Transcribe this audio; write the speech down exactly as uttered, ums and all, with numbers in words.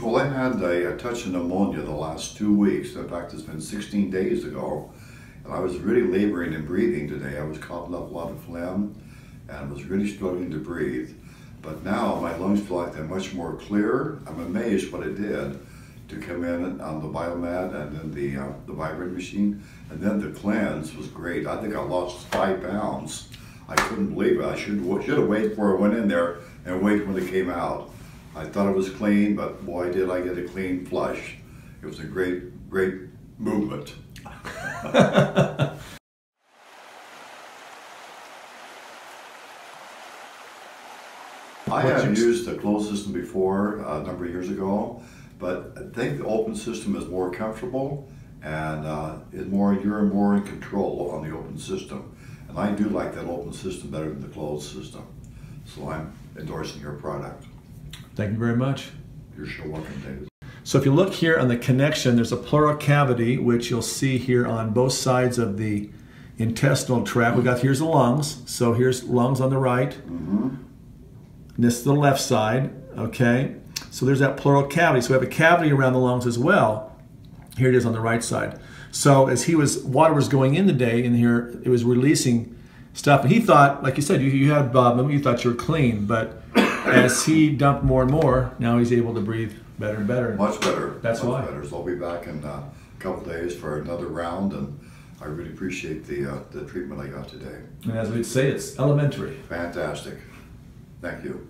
Well, I had a, a touch of pneumonia the last two weeks. In fact, it's been sixteen days ago. And I was really laboring and breathing today. I was coughing up a lot of phlegm and was really struggling to breathe. But now my lungs feel like they're much more clear. I'm amazed what it did to come in on the Biomed and then the, uh, the Vibrant Machine. And then the cleanse was great. I think I lost five pounds. I couldn't believe it. I should, should have waited before I went in there and waited when it came out. I thought it was clean, but boy, did I get a clean flush. It was a great, great movement. I have used the closed system before uh, a number of years ago, but I think the open system is more comfortable and uh, is more, you're more in control on the open system. And I do like that open system better than the closed system. So I'm endorsing your product. Thank you very much. You're sure welcome, David. So if you look here on the connection, there's a pleural cavity, which you'll see here on both sides of the intestinal tract. We got, here's the lungs. So here's lungs on the right. Mm-hmm. And this is the left side, okay? So there's that pleural cavity. So we have a cavity around the lungs as well. Here it is on the right side. So as he was, water was going in the day in here, it was releasing stuff. And he thought, like you said, you, you had, Bob, uh, you thought you were clean, but as he dumped more and more, now he's able to breathe better and better. Much better. That's why. Much better. So I'll be back in uh, a couple days for another round, and I really appreciate the, uh, the treatment I got today. And as we'd say, it's elementary. Fantastic. Thank you.